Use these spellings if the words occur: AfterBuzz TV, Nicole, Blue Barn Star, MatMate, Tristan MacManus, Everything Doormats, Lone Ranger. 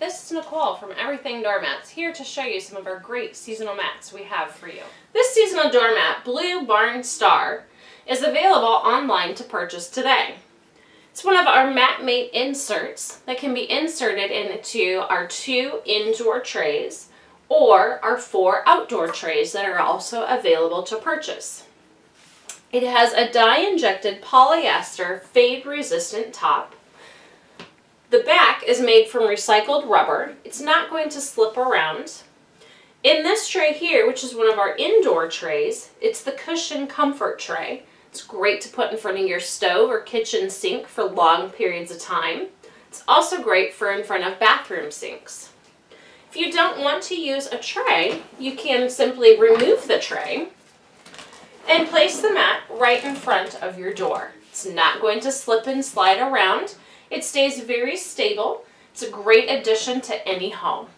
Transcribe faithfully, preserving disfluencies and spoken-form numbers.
This is Nicole from Everything Doormats, here to show you some of our great seasonal mats we have for you. This seasonal doormat, Blue Barn Star, is available online to purchase today. It's one of our MatMate inserts that can be inserted into our two indoor trays or our four outdoor trays that are also available to purchase. It has a dye-injected polyester fade-resistant top. The back is made from recycled rubber. It's not going to slip around. In this tray here, which is one of our indoor trays, it's the cushion comfort tray. It's great to put in front of your stove or kitchen sink for long periods of time. It's also great for in front of bathroom sinks. If you don't want to use a tray, you can simply remove the tray and place the mat right in front of your door. It's not going to slip and slide around. It stays very stable. It's a great addition to any home.